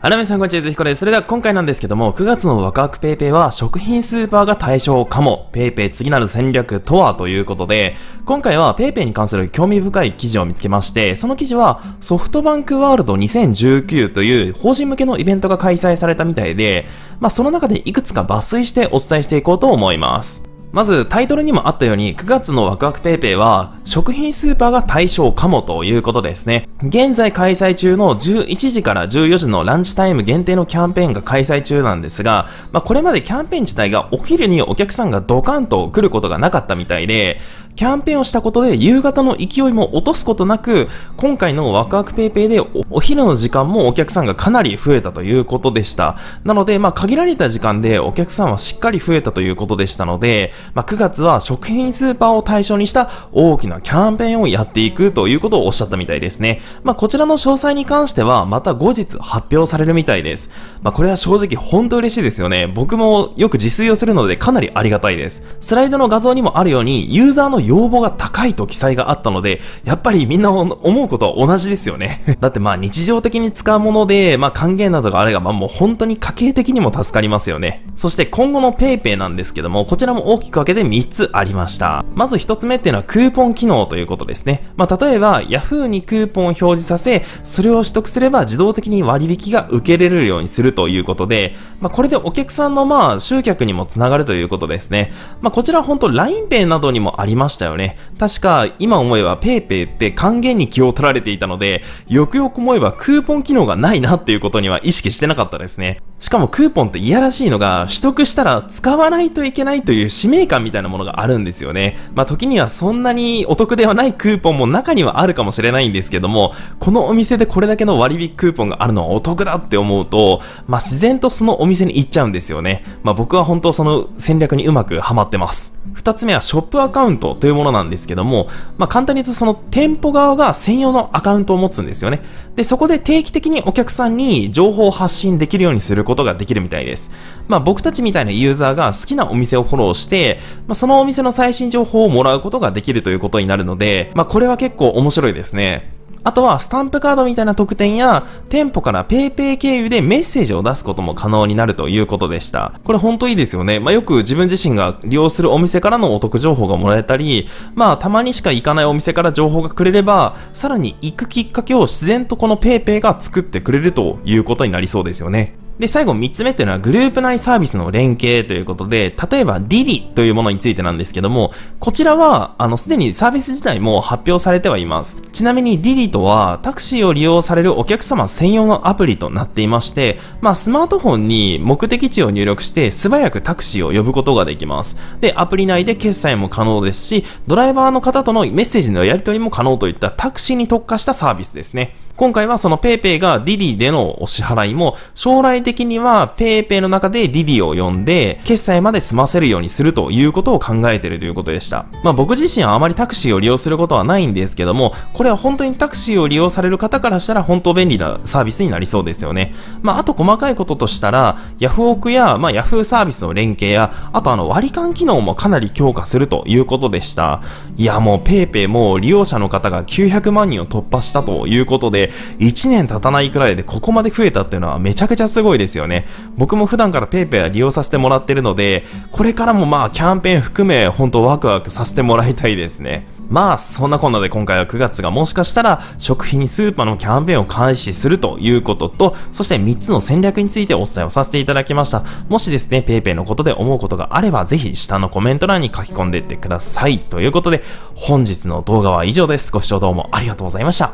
はい、皆さんこんにちは、ずひこです。それでは今回なんですけども、9月のワクワク PayPay は食品スーパーが対象かも。PayPay 次なる戦略とはということで、今回は PayPay に関する興味深い記事を見つけまして、その記事はソフトバンクワールド2019という法人向けのイベントが開催されたみたいで、その中でいくつか抜粋してお伝えしていこうと思います。まずタイトルにもあったように9月のワクワク PayPay は食品スーパーが対象かもということですね。現在開催中の11時から14時のランチタイム限定のキャンペーンが開催中なんですが、これまでキャンペーン自体がお昼にお客さんがドカンと来ることがなかったみたいで、キャンペーンをしたことで夕方の勢いも落とすことなく、今回のワクワク PayPay でお昼の時間もお客さんがかなり増えたということでした。なので、限られた時間でお客さんはしっかり増えたということでしたので、9月は食品スーパーを対象にした大きなキャンペーンをやっていくということをおっしゃったみたいですね。こちらの詳細に関してはまた後日発表されるみたいです。これは正直本当嬉しいですよね。僕もよく自炊をするのでかなりありがたいです。スライドの画像にもあるように、ユーザーの要望が高いと記載があったので、やっぱりみんな思うことは同じですよね。だって日常的に使うもので、還元などがあればもう本当に家計的にも助かりますよね。そして今後の PayPay なんですけども、こちらも大きく分けて3つありました。まず1つ目っていうのはクーポン機能ということですね。例えば Yahoo にクーポンを表示させ、それを取得すれば自動的に割引が受けれるようにするということで、これでお客さんの集客にもつながるということですね。こちら本当 LINEPay などにもありました。確か今思えば PayPay って還元に気を取られていたので、よくよく思えばクーポン機能がないなっていうことには意識してなかったですね。しかもクーポンっていやらしいのが、取得したら使わないといけないという使命感みたいなものがあるんですよね。時にはそんなにお得ではないクーポンも中にはあるかもしれないんですけども、このお店でこれだけの割引クーポンがあるのはお得だって思うと、自然とそのお店に行っちゃうんですよね。僕は本当その戦略にうまくハマってます。二つ目はショップアカウントというものなんですけども、簡単に言うとその店舗側が専用のアカウントを持つんですよね。で、そこで定期的にお客さんに情報を発信できるようにすることができるみたいです。僕たちみたいなユーザーが好きなお店をフォローして、そのお店の最新情報をもらうことができるということになるので、これは結構面白いですね。あとはスタンプカードみたいな特典や、店舗から PayPay 経由でメッセージを出すことも可能になるということでした。これ本当いいですよね。よく自分自身が利用するお店からのお得情報がもらえたり、たまにしか行かないお店から情報がくれれば、さらに行くきっかけを自然とこの PayPay が作ってくれるということになりそうですよね。で、最後3つ目っていうのはグループ内サービスの連携ということで、例えば Didi というものについてなんですけども、こちらは、すでにサービス自体も発表されてはいます。ちなみに Didi とは、タクシーを利用されるお客様専用のアプリとなっていまして、スマートフォンに目的地を入力して素早くタクシーを呼ぶことができます。で、アプリ内で決済も可能ですし、ドライバーの方とのメッセージのやり取りも可能といったタクシーに特化したサービスですね。今回はその PayPay が Didi でのお支払いも、将来的には PayPay の中で Didi を呼んで決済まで済ませるようにするということを考えているということでした。僕自身はあまりタクシーを利用することはないんですけども、これは本当にタクシーを利用される方からしたら本当便利なサービスになりそうですよね。あと細かいこととしたら、ヤフオクやYahoo サービスの連携や、あと割り勘機能もかなり強化するということでした。いやもう PayPay も利用者の方が900万人を突破したということで、1年経たないくらいでここまで増えたっていうのはめちゃくちゃすごいですよね。僕も普段から PayPay は利用させてもらってるので、これからもキャンペーン含め本当ワクワクさせてもらいたいですね。そんなこんなで今回は9月がもしかしたら食品スーパーのキャンペーンを開始するということと、そして3つの戦略についてお伝えをさせていただきました。もしですね PayPay のことで思うことがあれば、ぜひ下のコメント欄に書き込んでいってください。ということで本日の動画は以上です。ご視聴どうもありがとうございました。